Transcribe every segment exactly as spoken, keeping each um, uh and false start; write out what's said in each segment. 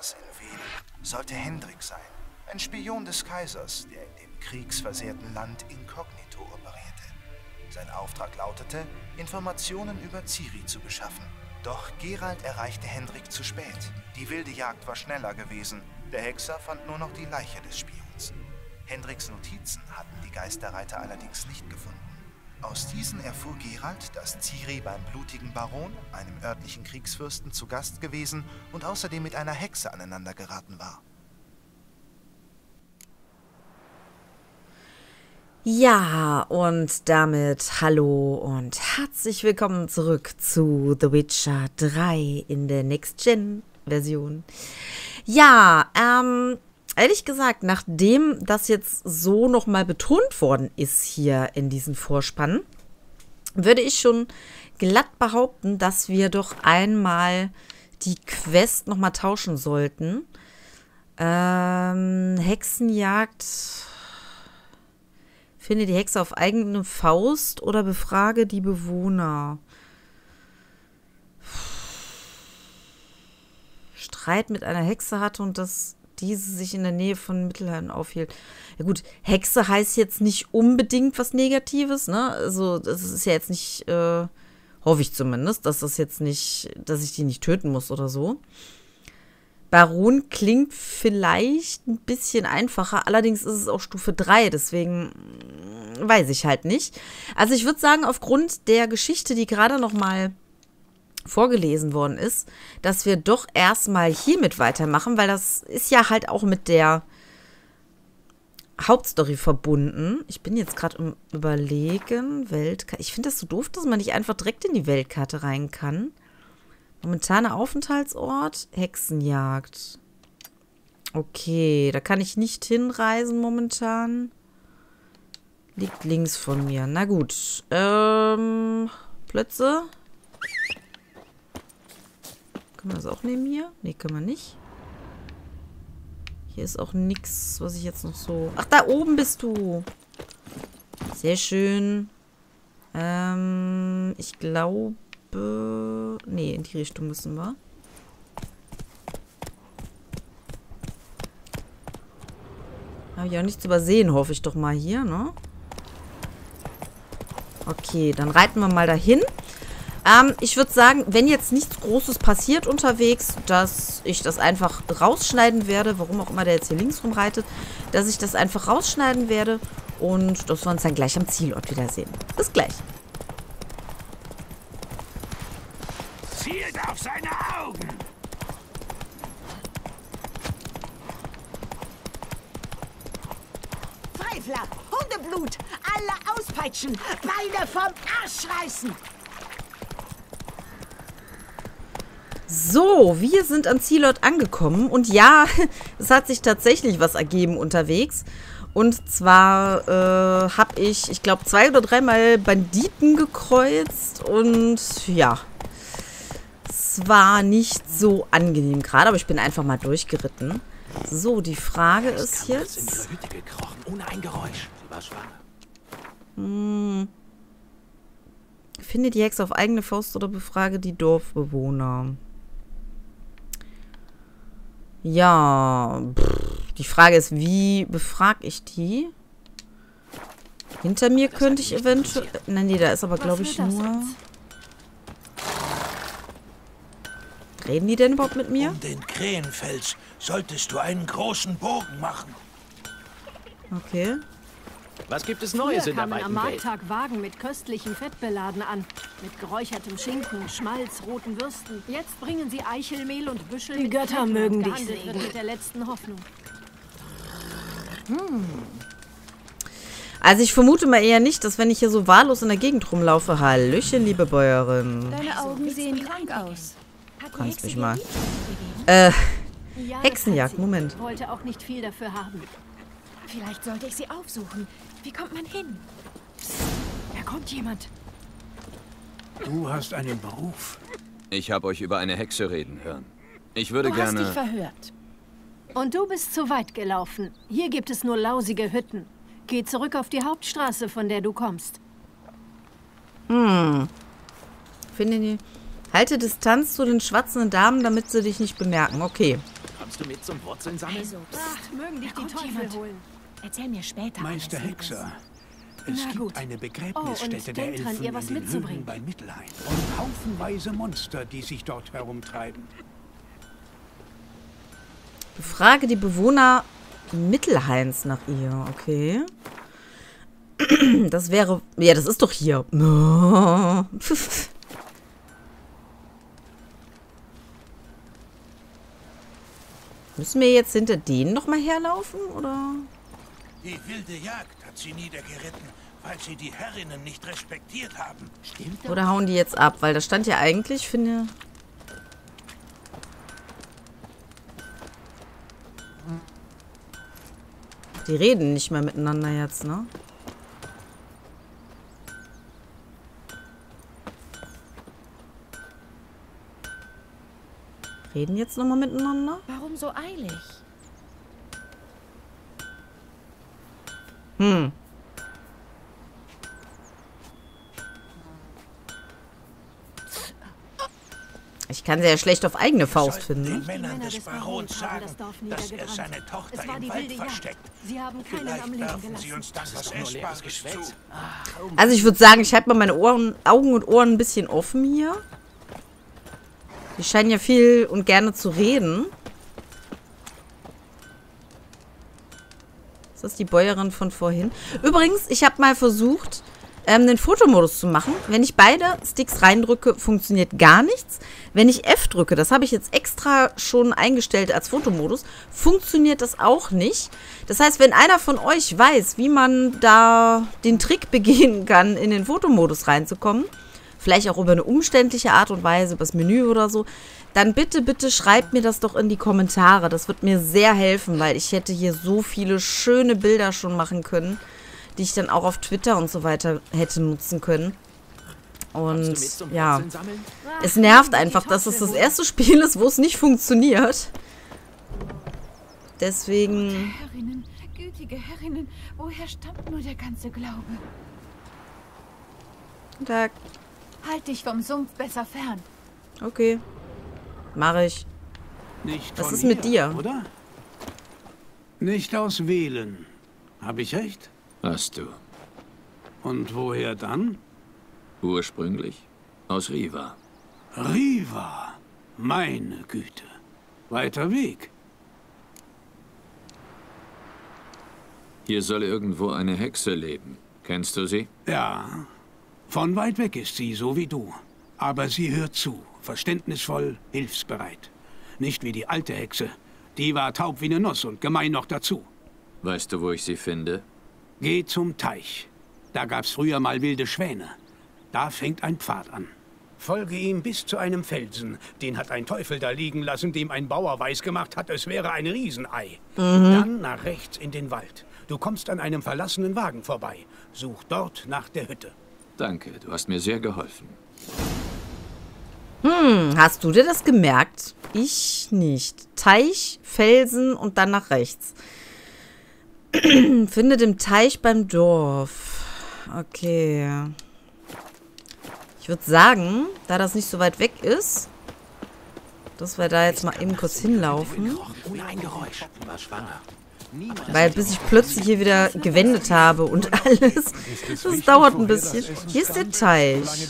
Laras in Velen sollte Hendrik sein, ein Spion des Kaisers, der in dem kriegsversehrten Land inkognito operierte. Sein Auftrag lautete, Informationen über Ciri zu beschaffen. Doch Geralt erreichte Hendrik zu spät. Die wilde Jagd war schneller gewesen. Der Hexer fand nur noch die Leiche des Spions. Hendriks Notizen hatten die Geisterreiter allerdings nicht gefunden. Aus diesen erfuhr Geralt, dass Ciri beim blutigen Baron, einem örtlichen Kriegsfürsten, zu Gast gewesen und außerdem mit einer Hexe aneinander geraten war. Ja, und damit hallo und herzlich willkommen zurück zu The Witcher drei in der Next-Gen-Version. Ja, ähm... ehrlich gesagt, nachdem das jetzt so nochmal betont worden ist hier in diesen Vorspannen, würde ich schon glatt behaupten, dass wir doch einmal die Quest nochmal tauschen sollten. Ähm, Hexenjagd. Finde die Hexe auf eigene Faust oder befrage die Bewohner. Streit mit einer Hexe hatte und das... diese sich in der Nähe von Mittelheim aufhielt. Ja gut, Hexe heißt jetzt nicht unbedingt was Negatives, ne? Also das ist ja jetzt nicht, äh, hoffe ich zumindest, dass das jetzt nicht, dass ich die nicht töten muss oder so. Baron klingt vielleicht ein bisschen einfacher, allerdings ist es auch Stufe drei, deswegen weiß ich halt nicht. Also ich würde sagen, aufgrund der Geschichte, die gerade noch mal vorgelesen worden ist, dass wir doch erstmal hiermit weitermachen, weil das ist ja halt auch mit der Hauptstory verbunden. Ich bin jetzt gerade im Überlegen, Weltkarte. Ich finde das so doof, dass man nicht einfach direkt in die Weltkarte rein kann. Momentaner Aufenthaltsort, Hexenjagd. Okay, da kann ich nicht hinreisen momentan. Liegt links von mir. Na gut. Ähm, Plötze. Können wir das auch nehmen hier? Ne, können wir nicht. Hier ist auch nichts, was ich jetzt noch so... Ach, da oben bist du! Sehr schön. Ähm, ich glaube... Ne, in die Richtung müssen wir. Habe ich auch nichts übersehen, hoffe ich doch mal hier, ne? Okay, dann reiten wir mal dahin. Ähm, ich würde sagen, wenn jetzt nichts Großes passiert unterwegs, dass ich das einfach rausschneiden werde, warum auch immer der jetzt hier links rumreitet, dass ich das einfach rausschneiden werde und dass wir uns dann gleich am Zielort wiedersehen. Bis gleich. Zielt auf seine Augen! Freifler, Hundeblut, alle auspeitschen, Beine vom Arsch reißen! So, wir sind am Zielort angekommen und ja, es hat sich tatsächlich was ergeben unterwegs. Und zwar äh, habe ich, ich glaube, zwei oder dreimal Banditen gekreuzt und ja, es war nicht so angenehm gerade, aber ich bin einfach mal durchgeritten. So, die Frage ist jetzt... in ihre Hütte gekrochen, ohne ein Geräusch. Sie war schwanger. Hm. Finde die Hexe auf eigene Faust oder befrage die Dorfbewohner. Ja, pff, die Frage ist, wie befrage ich die? Hinter mir könnte ich eventuell... Nein, nee, da ist aber, glaube ich, nur... Reden die denn überhaupt mit mir? Um den Krähenfels solltest du einen großen Bogen machen. Okay. Was gibt es Neues in der weiten Welt? Am Markttag Wagen mit köstlichem Fett beladen an. Mit geräuchertem Schinken, Schmalz, roten Würsten. Jetzt bringen sie Eichelmehl und Büschel. Die Götter mögen dich segnen. Mit der letzten Hoffnung. Hm. Also ich vermute mal eher nicht, dass wenn ich hier so wahllos in der Gegend rumlaufe... Hallöchen, liebe Bäuerin. Deine Augen sehen krank aus. Du kannst mich mal... Äh, Hexenjagd, Moment. Ich wollte auch nicht viel dafür haben. Vielleicht sollte ich sie aufsuchen. Wie kommt man hin? Da kommt jemand. Du hast einen Beruf. Ich habe euch über eine Hexe reden hören. Ich würde gerne... Du hast dich verhört. Und du bist zu weit gelaufen. Hier gibt es nur lausige Hütten. Geh zurück auf die Hauptstraße, von der du kommst. Hm. Finde die... Halte Distanz zu den schwatzenden Damen, damit sie dich nicht bemerken. Okay. Kommst du mit zum Wurzeln sammeln? Also, ach, mögen dich die Teufel holen. Erzähl mir später. Meister Hexer, es Na gibt gut. eine Begräbnisstätte oh, der Elfen dran, in den Höhlen bei Mittelheim. Und haufenweise Monster, die sich dort herumtreiben. Befrage die Bewohner Mittelheims nach ihr. Okay. Das wäre... Ja, das ist doch hier. Müssen wir jetzt hinter denen nochmal herlaufen, oder? Die wilde Jagd hat sie niedergeritten, weil sie die Herrinnen nicht respektiert haben. Stimmt das? Oder hauen die jetzt ab? Weil da stand ja eigentlich, finde... Die reden nicht mehr miteinander jetzt, ne? Reden jetzt nochmal miteinander? Warum so eilig? Hm. Ich kann sie ja schlecht auf eigene Faust finden. Den Männern des Barons sagen, dass er seine Tochter im Wald versteckt. Also ich würde sagen, ich halte mal meine Ohren, Augen und Ohren ein bisschen offen hier. Die scheinen ja viel und gerne zu reden. Ist das die Bäuerin von vorhin? Übrigens, ich habe mal versucht, ähm, den Fotomodus zu machen. Wenn ich beide Sticks reindrücke, funktioniert gar nichts. Wenn ich F drücke, das habe ich jetzt extra schon eingestellt als Fotomodus, funktioniert das auch nicht. Das heißt, wenn einer von euch weiß, wie man da den Trick begehen kann, in den Fotomodus reinzukommen, vielleicht auch über eine umständliche Art und Weise, übers Menü oder so, dann bitte, bitte schreibt mir das doch in die Kommentare. Das wird mir sehr helfen, weil ich hätte hier so viele schöne Bilder schon machen können, die ich dann auch auf Twitter und so weiter hätte nutzen können. Und ja, es nervt einfach, dass es das erste Spiel ist, wo es nicht funktioniert. Deswegen... Herrinnen, gütige Herrinnen, woher stammt nur der ganze Glaube? Da... Halt dich vom Sumpf besser fern. Okay. Mach ich. Nicht Was ist hier, mit dir? Oder? Nicht aus Velen. Habe ich recht? Hast du. Und woher dann? Ursprünglich aus Riva. Riva? Meine Güte. Weiter Weg. Hier soll irgendwo eine Hexe leben. Kennst du sie? Ja. Von weit weg ist sie, so wie du. Aber sie hört zu, verständnisvoll, hilfsbereit. Nicht wie die alte Hexe. Die war taub wie eine Nuss und gemein noch dazu. Weißt du, wo ich sie finde? Geh zum Teich. Da gab's früher mal wilde Schwäne. Da fängt ein Pfad an. Folge ihm bis zu einem Felsen. Den hat ein Teufel da liegen lassen, dem ein Bauer weisgemacht hat, es wäre ein Riesenei. Mhm. Dann nach rechts in den Wald. Du kommst an einem verlassenen Wagen vorbei. Such dort nach der Hütte. Danke, du hast mir sehr geholfen. Hm, hast du dir das gemerkt? Ich nicht. Teich, Felsen und dann nach rechts. Finde den Teich beim Dorf. Okay. Ich würde sagen, da das nicht so weit weg ist, dass wir da jetzt mal eben kurz hinlaufen. Weil bis ich plötzlich hier wieder gewendet habe und alles. Das dauert ein bisschen. Hier ist der Teich.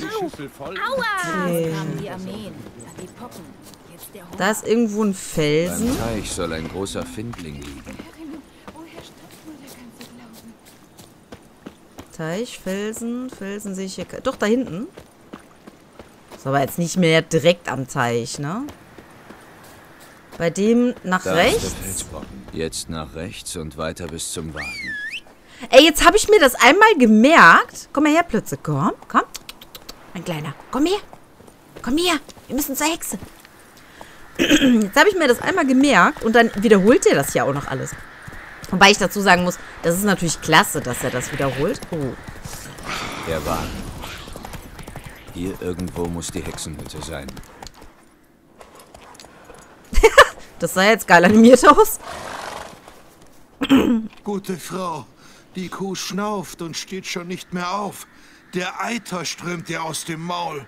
Okay. Da ist irgendwo ein Felsen. Beim Teich soll ein großer Findling liegen. Teich, Felsen, Felsen sehe ich hier. Doch, da hinten. Ist aber jetzt nicht mehr direkt am Teich, ne? Bei dem nach da rechts. Jetzt nach rechts und weiter bis zum Wagen. Ey, jetzt habe ich mir das einmal gemerkt. Komm mal her, Plötze. Komm, komm. Mein Kleiner. Komm her. Komm her. Wir müssen zur Hexe. Jetzt habe ich mir das einmal gemerkt und dann wiederholt er das ja auch noch alles. Wobei ich dazu sagen muss, das ist natürlich klasse, dass er das wiederholt. Oh. Der Wagen. Hier irgendwo muss die Hexenhütte sein. Das sah jetzt geil animiert aus. Gute Frau, die Kuh schnauft und steht schon nicht mehr auf. Der Eiter strömt ihr aus dem Maul.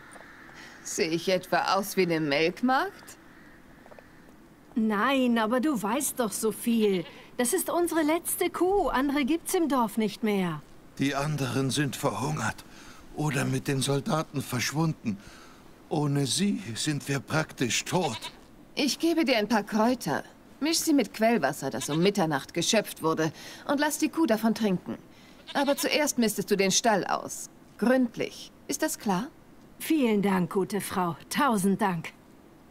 Sehe ich etwa aus wie eine Melkmagd? Nein, aber du weißt doch so viel. Das ist unsere letzte Kuh. Andere gibt's im Dorf nicht mehr. Die anderen sind verhungert oder mit den Soldaten verschwunden. Ohne sie sind wir praktisch tot. Ich gebe dir ein paar Kräuter. Misch sie mit Quellwasser, das um Mitternacht geschöpft wurde, und lass die Kuh davon trinken. Aber zuerst mistest du den Stall aus. Gründlich. Ist das klar? Vielen Dank, gute Frau. Tausend Dank.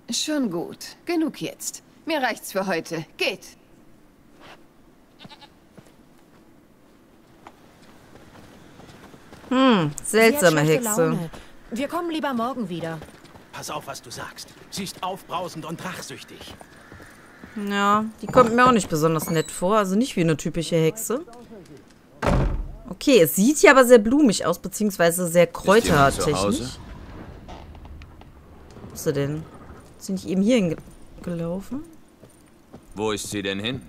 Schon gut. Genug jetzt. Mir reicht's für heute. Geht! Hm, seltsame Hexe. Wir kommen lieber morgen wieder. Pass auf, was du sagst. Sie ist aufbrausend und rachsüchtig. Ja, die kommt mir auch nicht besonders nett vor. Also nicht wie eine typische Hexe. Okay, es sieht hier aber sehr blumig aus, beziehungsweise sehr kräutertechnisch. Wo ist sie denn? Ist sie nicht eben hierhin gelaufen? Wo ist sie denn hin?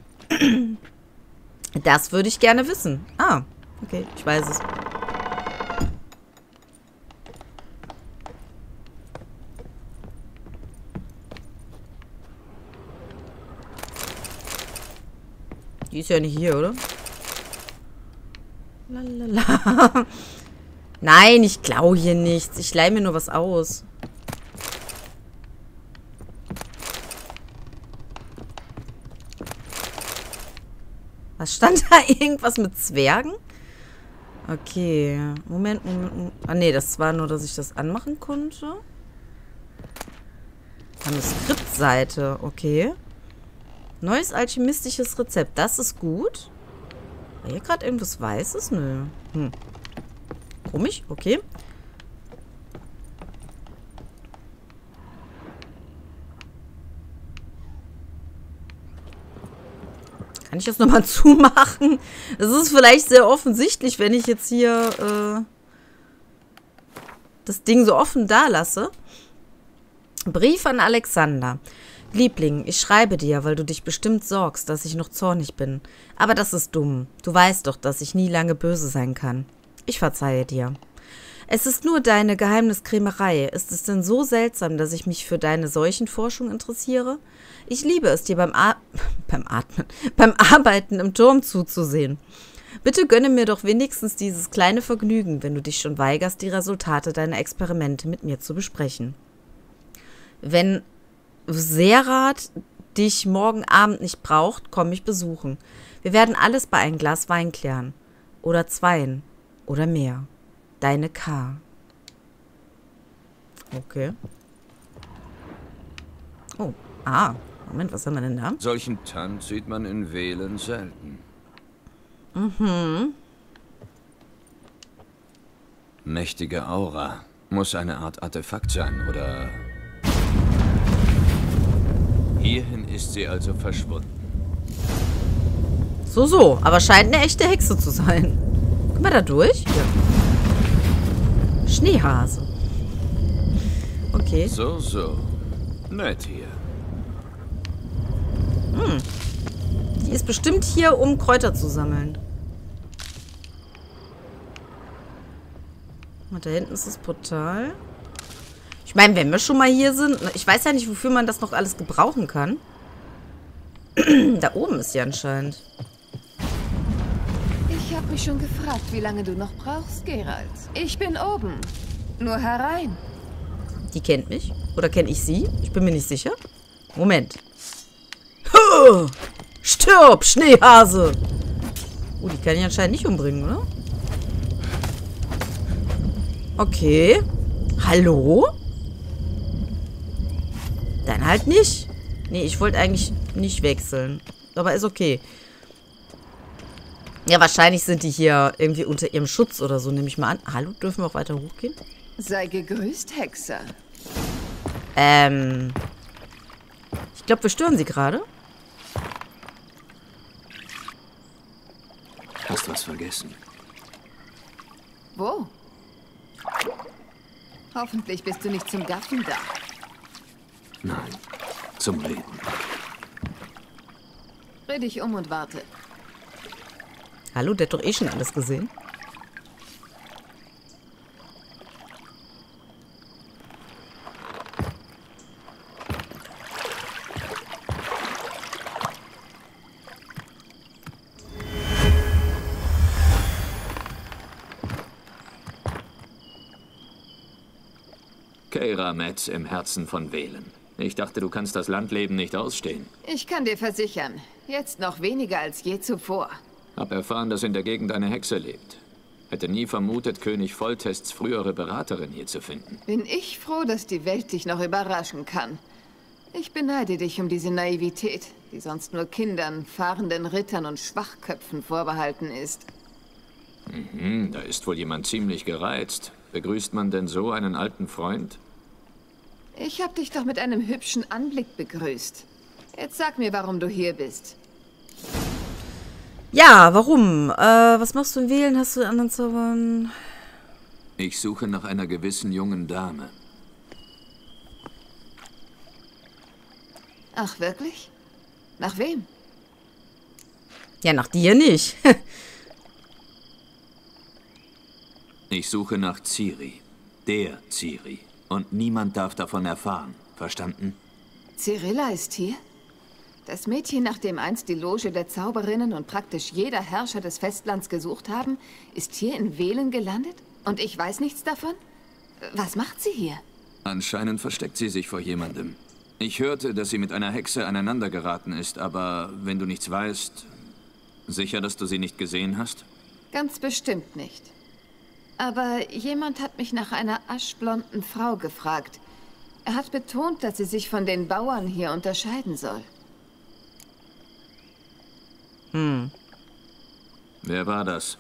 Das würde ich gerne wissen. Ah, okay, ich weiß es. Die ist ja nicht hier, oder? Lalalala. Nein, ich klaue hier nichts. Ich leihe mir nur was aus. Was stand da? Irgendwas mit Zwergen? Okay. Moment, Moment, Moment. Ah, nee, das war nur, dass ich das anmachen konnte. Eine Skriptseite. Okay. Neues alchemistisches Rezept. Das ist gut. War hier gerade irgendwas Weißes? Nö. Hm. Komisch. Okay. Kann ich das nochmal zumachen? Das ist vielleicht sehr offensichtlich, wenn ich jetzt hier äh, das Ding so offen da lasse. Brief an Alexander. Liebling, ich schreibe dir, weil du dich bestimmt sorgst, dass ich noch zornig bin. Aber das ist dumm. Du weißt doch, dass ich nie lange böse sein kann. Ich verzeihe dir. Es ist nur deine Geheimniskrämerei. Ist es denn so seltsam, dass ich mich für deine Seuchenforschung interessiere? Ich liebe es, dir beim, Ar- beim Atmen, beim Arbeiten im Turm zuzusehen. Bitte gönne mir doch wenigstens dieses kleine Vergnügen, wenn du dich schon weigerst, die Resultate deiner Experimente mit mir zu besprechen. Wenn Serat dich morgen Abend nicht braucht, komm mich besuchen. Wir werden alles bei einem Glas Wein klären. Oder zweien. Oder mehr. Deine K. Okay. Oh, ah. Moment, was haben wir denn da? Solchen Tanz sieht man in Velen selten. Mhm. Mächtige Aura. Muss eine Art Artefakt sein, oder... Hierhin ist sie also verschwunden. So, so. Aber scheint eine echte Hexe zu sein. Können wir da durch? Ja. Schneehase. Okay. So, so. Nett hier. Hm. Die ist bestimmt hier, um Kräuter zu sammeln. Und da hinten ist das Portal. Ich meine, wenn wir schon mal hier sind... Ich weiß ja nicht, wofür man das noch alles gebrauchen kann. Da oben ist sie anscheinend. Ich habe mich schon gefragt, wie lange du noch brauchst, Geralt. Ich bin oben. Nur herein. Die kennt mich. Oder kenne ich sie? Ich bin mir nicht sicher. Moment. Huh! Stirb, Schneehase! Oh, die kann ich anscheinend nicht umbringen, oder? Okay. Hallo? Dann halt nicht. Nee, ich wollte eigentlich nicht wechseln. Aber ist okay. Ja, wahrscheinlich sind die hier irgendwie unter ihrem Schutz oder so, nehme ich mal an. Hallo, dürfen wir auch weiter hochgehen? Sei gegrüßt, Hexer. Ähm. Ich glaube, wir stören sie gerade. Hast was vergessen? Wo? Hoffentlich bist du nicht zum Gaffen da. Nein, zum Reden. Dreh dich um und warte. Hallo, der hat doch eh schon alles gesehen. Keira Metz im Herzen von Velen. Ich dachte, du kannst das Landleben nicht ausstehen. Ich kann dir versichern, jetzt noch weniger als je zuvor. Hab erfahren, dass in der Gegend eine Hexe lebt. Hätte nie vermutet, König Voltests frühere Beraterin hier zu finden. Bin ich froh, dass die Welt dich noch überraschen kann. Ich beneide dich um diese Naivität, die sonst nur Kindern, fahrenden Rittern und Schwachköpfen vorbehalten ist. Mhm, da ist wohl jemand ziemlich gereizt. Begrüßt man denn so einen alten Freund? Ich hab dich doch mit einem hübschen Anblick begrüßt. Jetzt sag mir, warum du hier bist. Ja, warum? Äh, was machst du in Wählen? Hast du anderen Zaubern? Ich suche nach einer gewissen jungen Dame. Ach, wirklich? Nach wem? Ja, nach dir nicht. Ich suche nach Ciri. Der Ciri. Und niemand darf davon erfahren. Verstanden? Cirilla ist hier? Das Mädchen, nach dem einst die Loge der Zauberinnen und praktisch jeder Herrscher des Festlands gesucht haben, ist hier in Velen gelandet? Und ich weiß nichts davon? Was macht sie hier? Anscheinend versteckt sie sich vor jemandem. Ich hörte, dass sie mit einer Hexe aneinander geraten ist, aber wenn du nichts weißt, sicher, dass du sie nicht gesehen hast? Ganz bestimmt nicht. Aber jemand hat mich nach einer aschblonden Frau gefragt. Er hat betont, dass sie sich von den Bauern hier unterscheiden soll. Hm. Wer war das?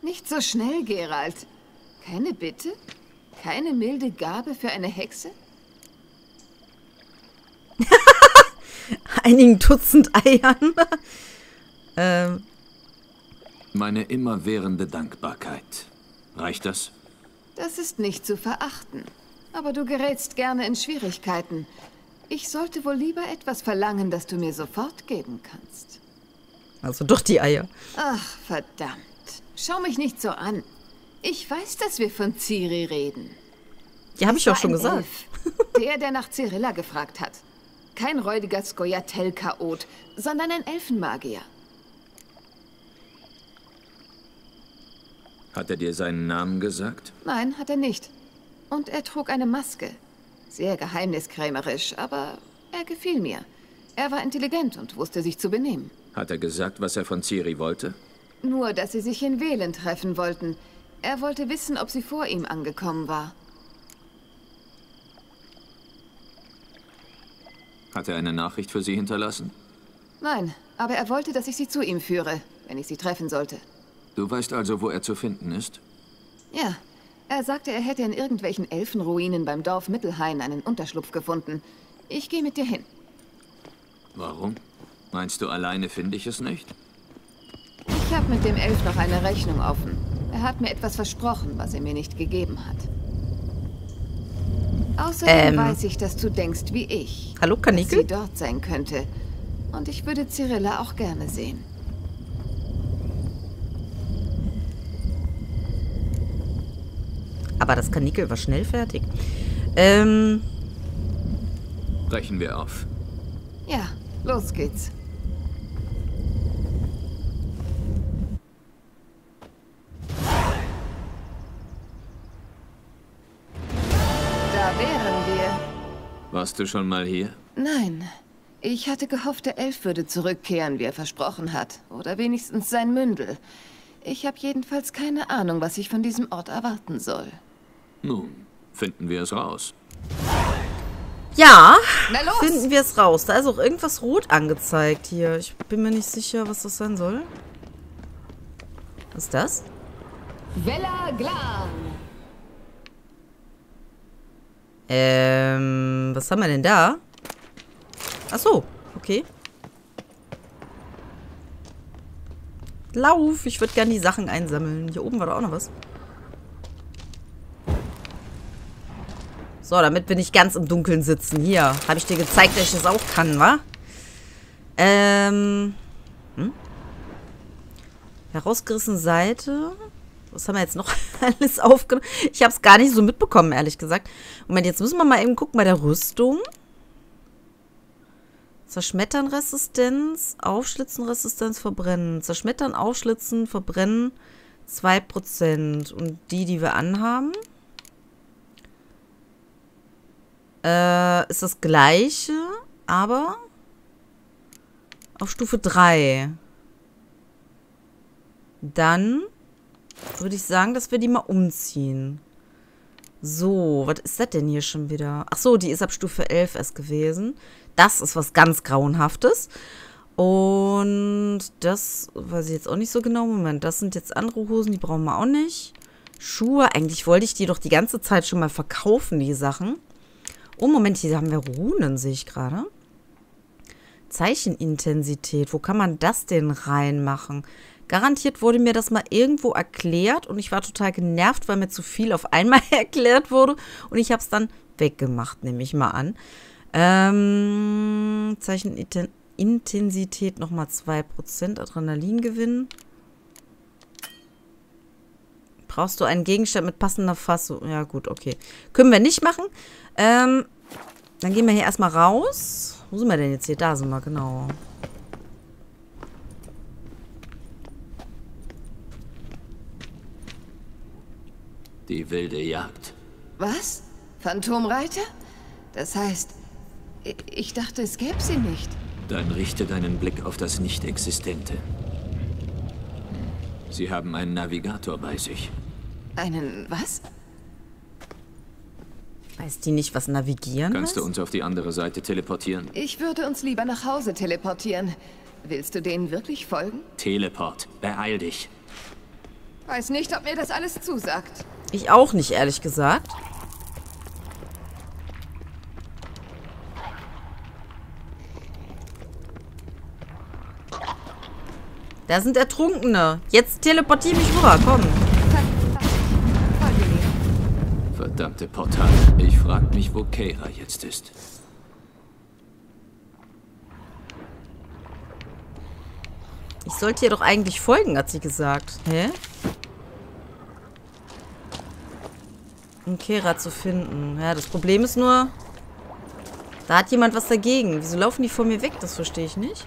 Nicht so schnell, Geralt. Keine Bitte? Keine milde Gabe für eine Hexe? Einigen Dutzend Eiern. ähm. Meine immerwährende Dankbarkeit. Reicht das? Das ist nicht zu verachten. Aber du gerätst gerne in Schwierigkeiten. Ich sollte wohl lieber etwas verlangen, das du mir sofort geben kannst. Also doch die Eier. Ach, verdammt. Schau mich nicht so an. Ich weiß, dass wir von Ciri reden. Ja, habe ich auch schon gesagt. Elf, der, der nach Cirilla gefragt hat. Kein räudiger Skoyatel-Chaot, sondern ein Elfenmagier. Hat er dir seinen Namen gesagt? Nein, hat er nicht. Und er trug eine Maske. Sehr geheimniskrämerisch, aber er gefiel mir. Er war intelligent und wusste sich zu benehmen. Hat er gesagt, was er von Ciri wollte? Nur, dass sie sich in Velen treffen wollten. Er wollte wissen, ob sie vor ihm angekommen war. Hat er eine Nachricht für sie hinterlassen? Nein, aber er wollte, dass ich sie zu ihm führe, wenn ich sie treffen sollte. Du weißt also, wo er zu finden ist? Ja, er sagte, er hätte in irgendwelchen Elfenruinen beim Dorf Mittelheim einen Unterschlupf gefunden. Ich gehe mit dir hin. Warum? Meinst du, alleine finde ich es nicht? Ich habe mit dem Elf noch eine Rechnung offen. Er hat mir etwas versprochen, was er mir nicht gegeben hat. Außerdem ähm. weiß ich, dass du denkst wie ich. Hallo, Kanickel? Dass sie dort sein könnte. Und ich würde Cirilla auch gerne sehen. Aber das Kanickel war schnell fertig. Ähm. Brechen wir auf. Ja, los geht's. Warst du schon mal hier? Nein. Ich hatte gehofft, der Elf würde zurückkehren, wie er versprochen hat. Oder wenigstens sein Mündel. Ich habe jedenfalls keine Ahnung, was ich von diesem Ort erwarten soll. Nun, finden wir es raus. Ja, finden wir es raus. Da ist auch irgendwas rot angezeigt hier. Ich bin mir nicht sicher, was das sein soll. Was ist das? Vela Glan. Ähm, was haben wir denn da? Ach so, okay. Lauf, ich würde gerne die Sachen einsammeln. Hier oben war da auch noch was. So, damit wir nicht ganz im Dunkeln sitzen. Hier, habe ich dir gezeigt, dass ich das auch kann, wa? Ähm, hm? Herausgerissene Seite. Was haben wir jetzt noch alles aufgenommen? Ich habe es gar nicht so mitbekommen, ehrlich gesagt. Moment, jetzt müssen wir mal eben gucken bei der Rüstung. Zerschmettern, Resistenz, Aufschlitzen, Resistenz, Verbrennen. Zerschmettern, Aufschlitzen, Verbrennen, zwei Prozent. Und die, die wir anhaben? Äh, ist das gleiche, aber auf Stufe drei. Dann würde ich sagen, dass wir die mal umziehen. So, was ist das denn hier schon wieder? Ach so, die ist ab Stufe elf erst gewesen. Das ist was ganz Grauenhaftes. Und das weiß ich jetzt auch nicht so genau. Moment, das sind jetzt andere Hosen, die brauchen wir auch nicht. Schuhe, eigentlich wollte ich die doch die ganze Zeit schon mal verkaufen, die Sachen. Oh, Moment, hier haben wir Runen, sehe ich gerade. Zeichenintensität, wo kann man das denn reinmachen? Garantiert wurde mir das mal irgendwo erklärt und ich war total genervt, weil mir zu viel auf einmal erklärt wurde. Und ich habe es dann weggemacht, nehme ich mal an. Ähm, Zeichenintensität nochmal zwei Prozent Adrenalin gewinnen. Brauchst du einen Gegenstand mit passender Fassung? Ja gut, okay. Können wir nicht machen. Ähm, dann gehen wir hier erstmal raus. Wo sind wir denn jetzt hier? Da sind wir, genau. Die wilde Jagd. Was? Phantomreiter? Das heißt, ich dachte, es gäbe sie nicht. Dann richte deinen Blick auf das Nicht-Existente. Sie haben einen Navigator bei sich. Einen was? Weiß die nicht, was navigieren? Kannst du uns auf die andere Seite teleportieren? Ich würde uns lieber nach Hause teleportieren. Willst du denen wirklich folgen? Teleport, beeil dich. Weiß nicht, ob mir das alles zusagt. Ich auch nicht, ehrlich gesagt. Da sind Ertrunkene. Jetzt teleportier mich rüber, komm. Verdammte Portal. Ich frag mich, wo Keira jetzt ist. Ich sollte ihr doch eigentlich folgen, hat sie gesagt. Hä? Um Keira zu finden. Ja, das Problem ist nur, da hat jemand was dagegen. Wieso laufen die vor mir weg? Das verstehe ich nicht.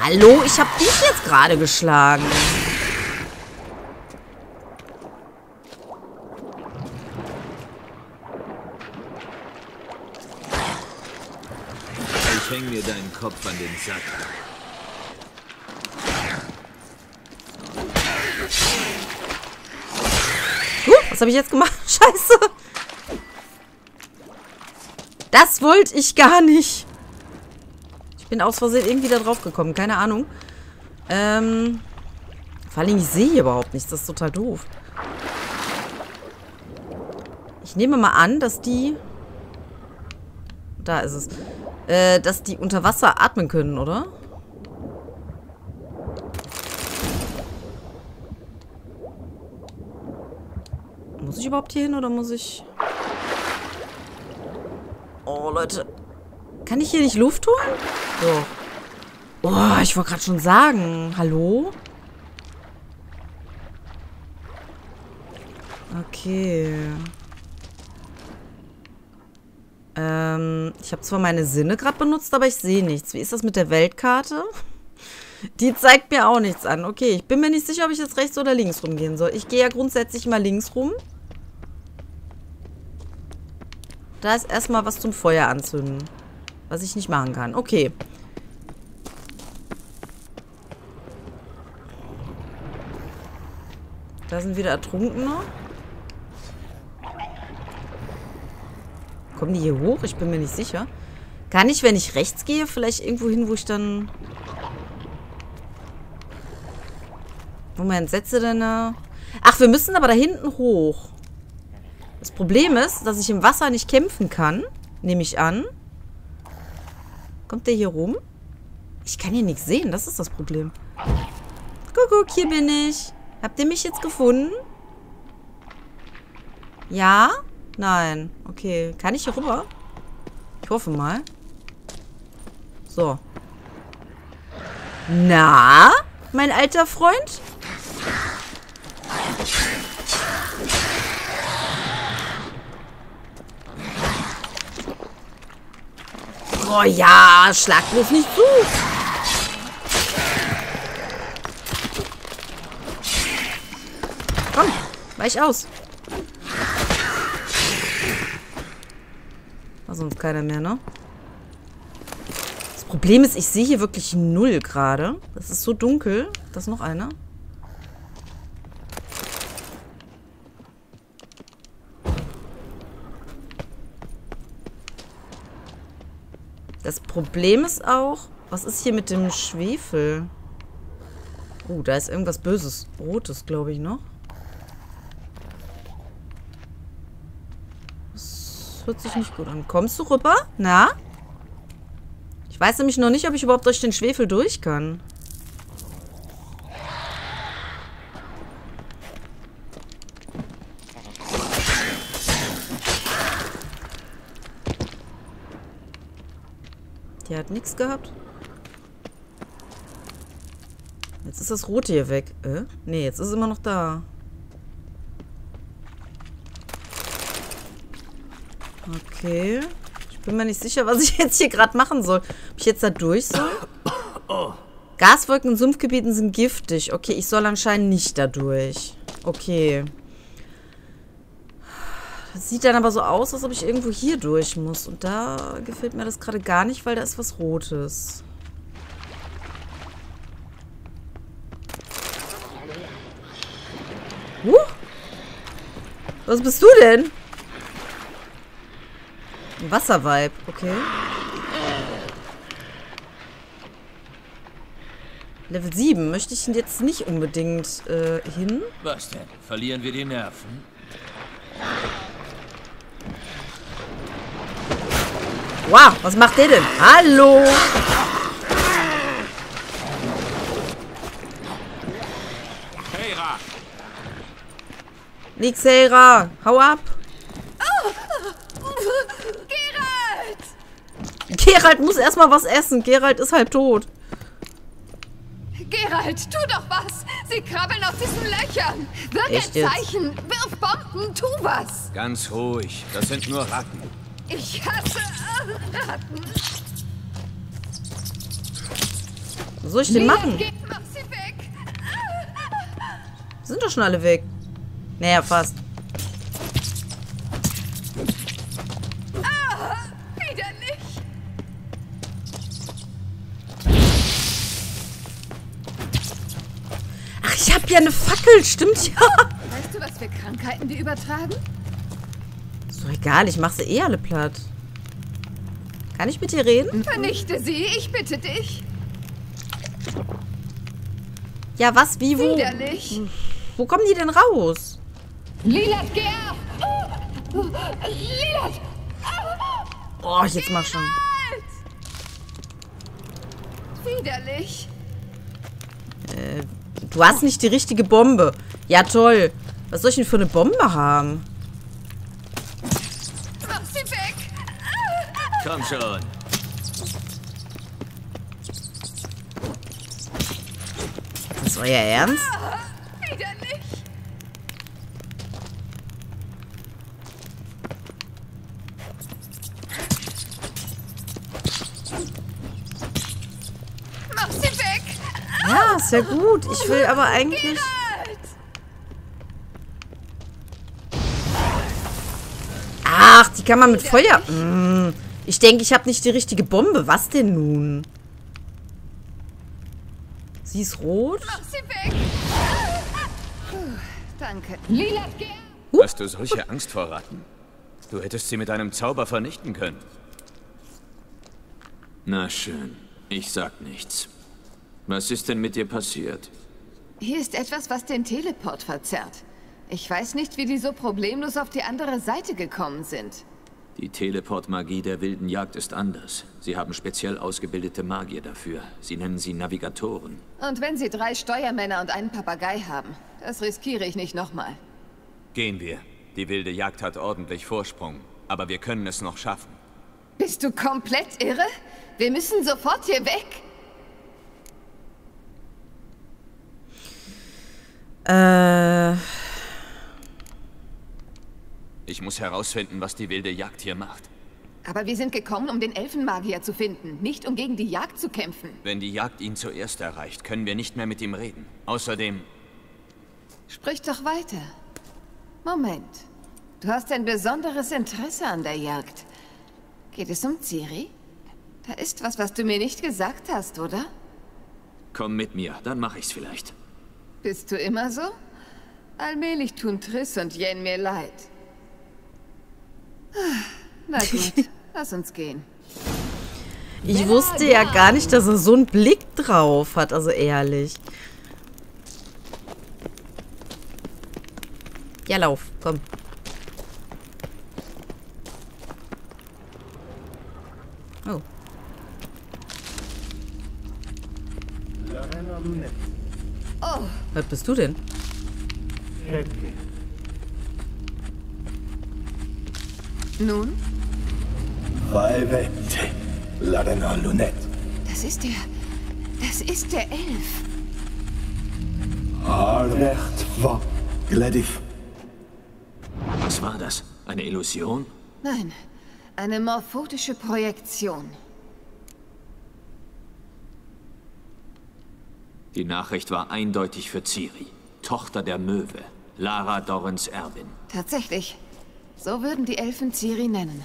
Hallo, ich habe dich jetzt gerade geschlagen. Ich hänge mir deinen Kopf an den Sack. Uh, was habe ich jetzt gemacht? Scheiße. Das wollte ich gar nicht. Ich bin aus Versehen irgendwie da drauf gekommen. Keine Ahnung. Ähm, vor allem, ich sehe hier überhaupt nichts. Das ist total doof. Ich nehme mal an, dass die... Da ist es. Äh, dass die unter Wasser atmen können, oder? Muss ich überhaupt hier hin, oder muss ich... Oh, Leute. Kann ich hier nicht Luft holen? So. Oh, ich wollte gerade schon sagen. Hallo? Okay. Ähm, ich habe zwar meine Sinne gerade benutzt, aber ich sehe nichts. Wie ist das mit der Weltkarte? Die zeigt mir auch nichts an. Okay, ich bin mir nicht sicher, ob ich jetzt rechts oder links rumgehen soll. Ich gehe ja grundsätzlich mal links rum. Da ist erstmal was zum Feuer anzünden. Was ich nicht machen kann. Okay. Da sind wieder Ertrunkene. Kommen die hier hoch? Ich bin mir nicht sicher. Kann ich, wenn ich rechts gehe, vielleicht irgendwo hin, wo ich dann... Moment, setze deine... Ach, wir müssen aber da hinten hoch. Das Problem ist, dass ich im Wasser nicht kämpfen kann. Nehme ich an. Kommt der hier rum? Ich kann hier nichts sehen, das ist das Problem. Kuckuck, hier bin ich. Habt ihr mich jetzt gefunden? Ja? Nein. Okay, kann ich hier rüber? Ich hoffe mal. So. Na? Mein alter Freund? Oh ja, schlag bloß nicht zu. Komm, weich aus. War sonst keiner mehr, ne? Das Problem ist, ich sehe hier wirklich null gerade. Das ist so dunkel. Da ist noch einer. Das Problem ist auch, was ist hier mit dem Schwefel? Oh, da ist irgendwas Böses. Rotes, glaube ich, noch. Das hört sich nicht gut an. Kommst du rüber? Na? Ich weiß nämlich noch nicht, ob ich überhaupt durch den Schwefel durch kann. Der hat nichts gehabt. Jetzt ist das Rote hier weg. Äh? Ne, jetzt ist es immer noch da. Okay. Ich bin mir nicht sicher, was ich jetzt hier gerade machen soll. Ob ich jetzt da durch soll? Gaswolken in Sumpfgebieten sind giftig. Okay, ich soll anscheinend nicht da durch. Okay. Das sieht dann aber so aus, als ob ich irgendwo hier durch muss. Und da gefällt mir das gerade gar nicht, weil da ist was Rotes. Huh? Was bist du denn? Ein Wasserweib, okay. Level sieben möchte ich jetzt nicht unbedingt äh, hin. Was denn? Verlieren wir die Nerven? Wow, was macht der denn? Hallo! Keira! Nix, Keira! Hau ab! Oh. Geralt! Geralt muss erstmal was essen. Geralt ist halb tot. Geralt, tu doch was! Sie krabbeln aus diesen Löchern! Wirf Zeichen! Wirf Bomben! Tu was! Ganz ruhig, das sind nur Ratten. Ich hasse Ratten. Was soll ich denn machen? Mach sie weg. Sind doch schon alle weg. Naja, fast. Ah, wieder nicht. Ach, ich hab ja eine Fackel, stimmt ja. Weißt du, was für Krankheiten wir übertragen? Doch egal, ich mache sie eh alle platt. Kann ich mit dir reden? Vernichte sie, ich bitte dich. Ja, was, wie, wo? Widerlich. Wo kommen die denn raus? Lilat, geh auf! Oh, Lilat! Oh, jetzt mach schon. Widerlich. Äh, du hast nicht die richtige Bombe. Ja, toll. Was soll ich denn für eine Bombe haben? Komm schon. Das ist euer Ernst? Ah, wieder nicht. Mach sie weg. Ja, ist ja gut. Ich will aber eigentlich... Ach, die kann man mit Feuer... Mmh. Ich denke, ich habe nicht die richtige Bombe. Was denn nun? Sie ist rot. Mach sie weg. Puh, danke. Lila, geh. Hast du solche Angst vor Ratten? Du hättest sie mit einem Zauber vernichten können. Na schön. Ich sag nichts. Was ist denn mit dir passiert? Hier ist etwas, was den Teleport verzerrt. Ich weiß nicht, wie die so problemlos auf die andere Seite gekommen sind. Die Teleportmagie der wilden Jagd ist anders. Sie haben speziell ausgebildete Magier dafür. Sie nennen sie Navigatoren. Und wenn sie drei Steuermänner und einen Papagei haben, das riskiere ich nicht nochmal. Gehen wir. Die wilde Jagd hat ordentlich Vorsprung, aber wir können es noch schaffen. Bist du komplett irre? Wir müssen sofort hier weg. Äh... Ich muss herausfinden, was die wilde Jagd hier macht. Aber wir sind gekommen, um den Elfenmagier zu finden, nicht um gegen die Jagd zu kämpfen. Wenn die Jagd ihn zuerst erreicht, können wir nicht mehr mit ihm reden. Außerdem... Sprich doch weiter. Moment. Du hast ein besonderes Interesse an der Jagd. Geht es um Ciri? Da ist was, was du mir nicht gesagt hast, oder? Komm mit mir, dann mache ich's vielleicht. Bist du immer so? Allmählich tun Triss und Jen mir leid. Na gut, lass uns gehen. Ich wusste ja gar nicht, dass er so einen Blick drauf hat, also ehrlich. Ja, lauf, komm. Oh. Oh. Was bist du denn? Nun? Das ist der... Das ist der Elf. Was war das? Eine Illusion? Nein, eine morphotische Projektion. Die Nachricht war eindeutig für Ciri, Tochter der Möwe, Lara Dorens Erbin. Tatsächlich. So würden die Elfen Ciri nennen.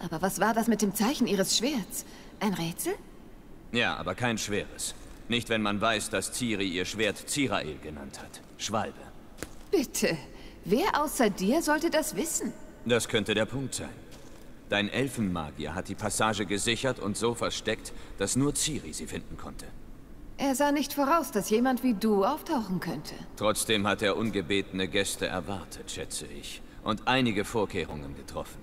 Aber was war das mit dem Zeichen ihres Schwerts? Ein Rätsel? Ja, aber kein schweres. Nicht, wenn man weiß, dass Ciri ihr Schwert Zirael genannt hat. Schwalbe. Bitte. Wer außer dir sollte das wissen? Das könnte der Punkt sein. Dein Elfenmagier hat die Passage gesichert und so versteckt, dass nur Ciri sie finden konnte. Er sah nicht voraus, dass jemand wie du auftauchen könnte. Trotzdem hat er ungebetene Gäste erwartet, schätze ich. Und einige Vorkehrungen getroffen.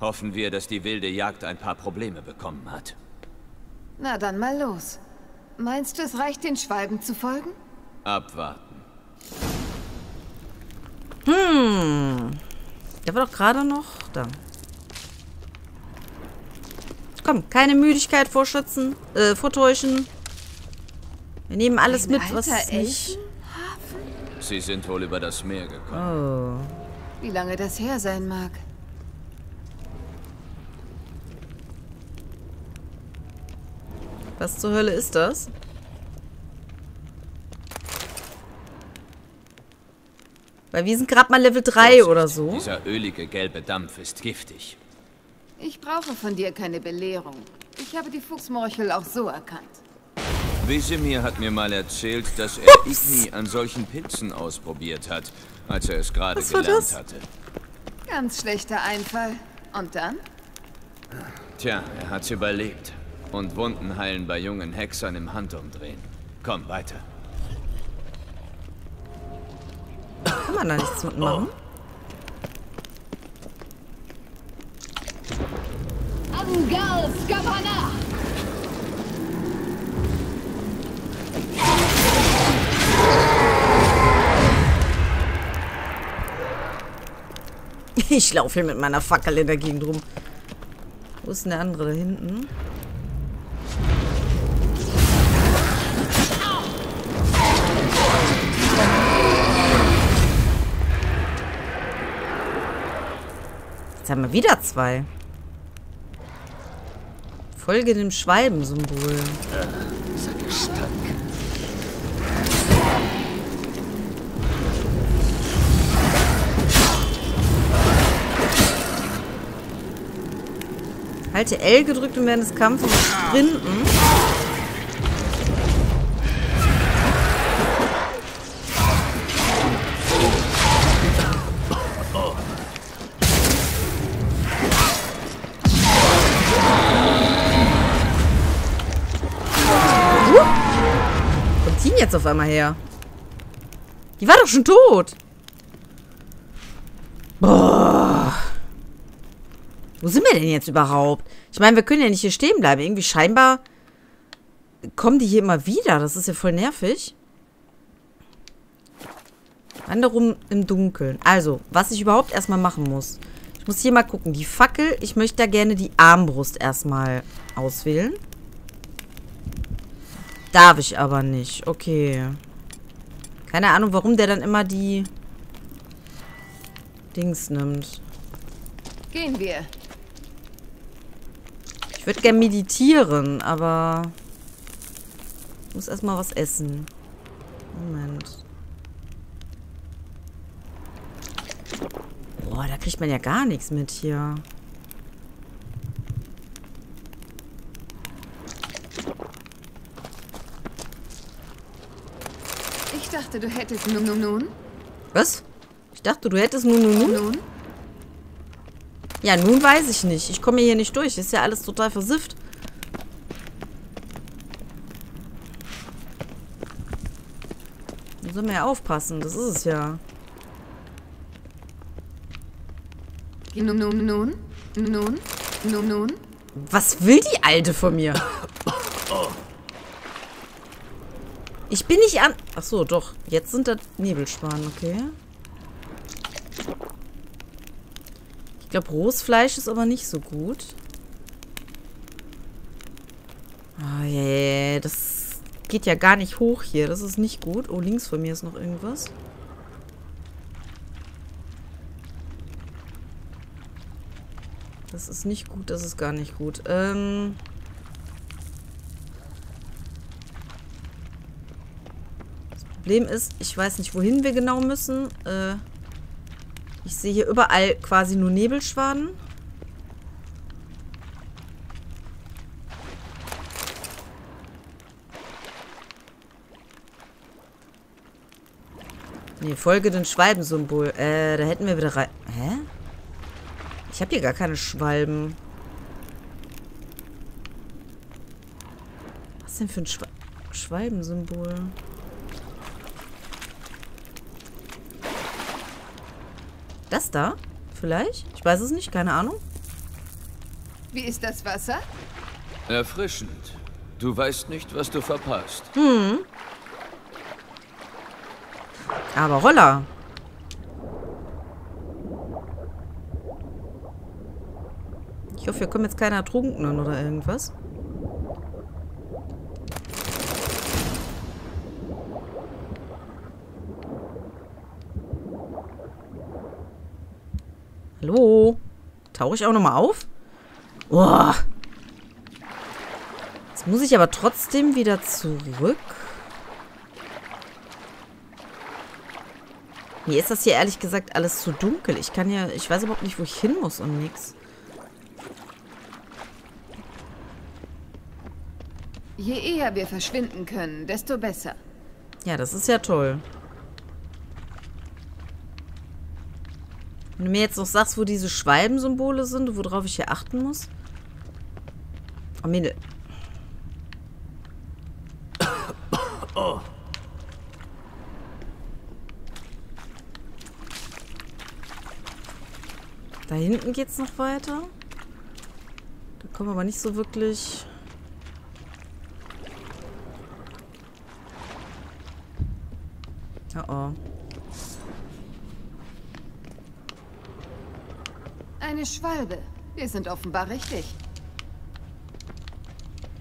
Hoffen wir, dass die wilde Jagd ein paar Probleme bekommen hat. Na dann mal los. Meinst du, es reicht, den Schwalben zu folgen? Abwarten. Hm. Der war doch gerade noch da. Komm, keine Müdigkeit vorschützen, äh, vortäuschen. Wir nehmen alles mit, was nicht... Sie sind wohl über das Meer gekommen. Oh. Wie lange das her sein mag. Was zur Hölle ist das? Weil wir sind gerade mal Level drei oder so. Dieser ölige gelbe Dampf ist giftig. Ich brauche von dir keine Belehrung. Ich habe die Fuchsmorchel auch so erkannt. Wesemir hat mir mal erzählt, dass er Igni an solchen Pilzen ausprobiert hat, als er es gerade gelernt hatte. Ganz schlechter Einfall. Und dann? Tja, er hat's überlebt. Und Wunden heilen bei jungen Hexern im Handumdrehen. Komm, weiter. Kann man da nichts mitmachen? Angal Skabana! Ich laufe hier mit meiner Fackel in der Gegend rum. Wo ist denn der andere da hinten? Jetzt haben wir wieder zwei. Folge dem Schwalbensymbol. Dieser Gestank. Halte L gedrückt und während des Kampfes sprinten. Jetzt auf einmal her. Die war doch schon tot. Boah. Wo sind wir denn jetzt überhaupt? Ich meine, wir können ja nicht hier stehen bleiben. Irgendwie scheinbar kommen die hier immer wieder. Das ist ja voll nervig. Anderum im Dunkeln. Also, was ich überhaupt erstmal machen muss. Ich muss hier mal gucken. Die Fackel, ich möchte da gerne die Armbrust erstmal auswählen. Darf ich aber nicht. Okay. Keine Ahnung, warum der dann immer die Dings nimmt. Gehen wir. Ich würde gerne meditieren, aber ich muss erstmal was essen. Moment. Boah, da kriegt man ja gar nichts mit hier. Ich dachte, du hättest nun nun nun. Was? Ich dachte, du hättest nun nun nun. nun? Ja, nun weiß ich nicht. Ich komme hier nicht durch. Ist ja alles total versifft. Da soll man ja aufpassen. Das ist es ja. Nun, nun, nun, nun, nun, nun. Was will die Alte von mir? Ich bin nicht an... Ach so, doch. Jetzt sind das Nebelschwanen, okay. Ich glaube, rohes Fleisch ist aber nicht so gut. Oh je, yeah, das geht ja gar nicht hoch hier. Das ist nicht gut. Oh, links von mir ist noch irgendwas. Das ist nicht gut, das ist gar nicht gut. Ähm... Das Problem ist, ich weiß nicht, wohin wir genau müssen. Äh... Ich sehe hier überall quasi nur Nebelschwaden. Ne, folge dem Schwalbensymbol. Äh, da hätten wir wieder rein... Hä? Ich habe hier gar keine Schwalben. Was denn für ein Schwa Schwalbensymbol? Das da? Vielleicht? Ich weiß es nicht, keine Ahnung. Wie ist das Wasser? Erfrischend. Du weißt nicht, was du verpasst. Hm. Aber Roller. Ich hoffe, hier kommt jetzt keiner Ertrunkenen oder irgendwas. Hallo? Tauche ich auch nochmal auf? Boah. Jetzt muss ich aber trotzdem wieder zurück. Mir ist das hier ehrlich gesagt alles zu dunkel. Ich kann ja... Ich weiß überhaupt nicht, wo ich hin muss und nix. Je eher wir verschwinden können, desto besser. Ja, das ist ja toll. Wenn du mir jetzt noch sagst, wo diese Schwalbensymbole sind, worauf ich hier achten muss. Oh, Mädel. Oh. Da hinten geht's noch weiter. Da kommen wir aber nicht so wirklich... Oh, oh. Eine Schwalbe. Wir sind offenbar richtig.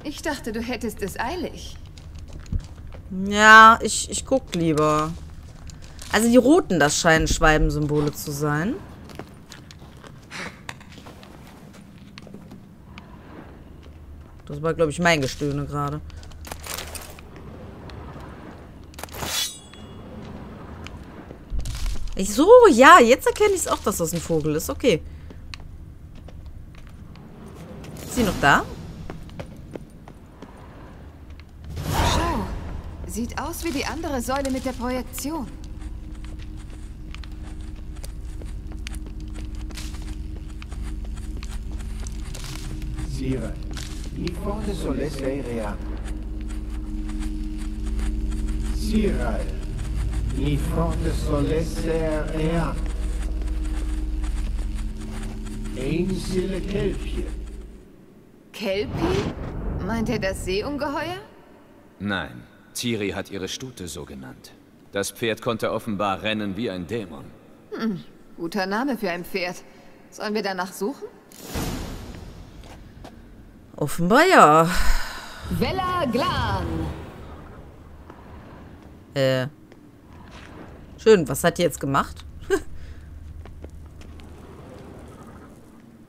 Ich dachte, du hättest es eilig. Ja, ich, ich guck lieber. Also die roten, das scheinen Schwalbensymbole zu sein. Das war, glaube ich, mein Gestöhne gerade. Ich so, ja, jetzt erkenne ich es auch, dass das ein Vogel ist. Okay. Ist sie noch da? Schau. Sieht aus wie die andere Säule mit der Projektion. Zirael. Die vorne Sole Seria. Zirael. Die vorne Sole Seria. Einsille Kelpie. Kelpie? Meint er das Seeungeheuer? Nein, Ciri hat ihre Stute so genannt. Das Pferd konnte offenbar rennen wie ein Dämon. Hm, guter Name für ein Pferd. Sollen wir danach suchen? Offenbar ja. Vela Glan. Äh. Schön, was hat die jetzt gemacht?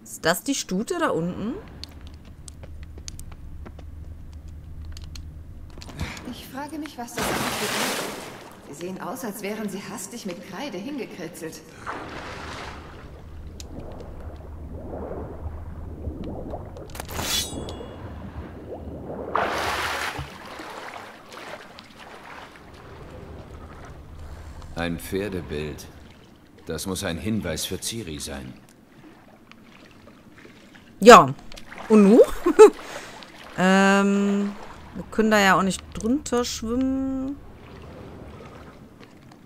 Ist das die Stute da unten? Ich frage mich, was das bedeutet. Sie sehen aus, als wären sie hastig mit Kreide hingekritzelt. Ein Pferdebild. Das muss ein Hinweis für Ciri sein. Ja. Und nu? ähm, wir können da ja auch nicht drunter schwimmen.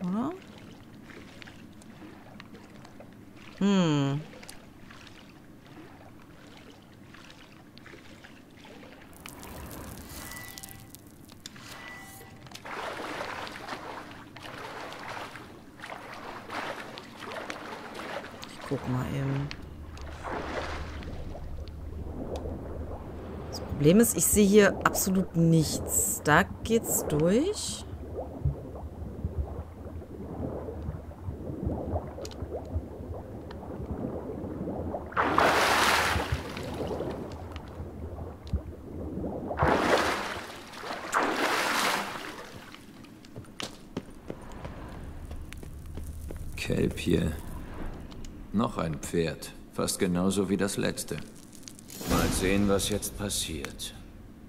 Oder? Hm. Ich guck mal eben. Das Problem ist, ich sehe hier absolut nichts. Da geht's durch. Kelpie. Noch ein Pferd. Fast genauso wie das letzte. Mal sehen, was jetzt passiert.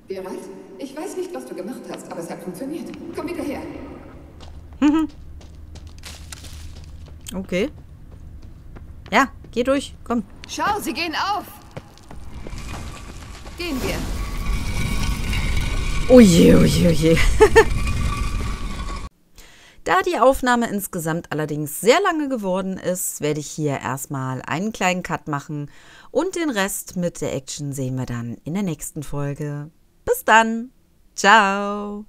Geralt, ich weiß nicht, was du gemacht hast, aber es hat funktioniert. Komm wieder her. Okay. Ja, geh durch. Komm. Schau, sie gehen auf. Gehen wir. Oje, oje, oje. Da die Aufnahme insgesamt allerdings sehr lange geworden ist, werde ich hier erstmal einen kleinen Cut machen und den Rest mit der Action sehen wir dann in der nächsten Folge. Bis dann! Ciao!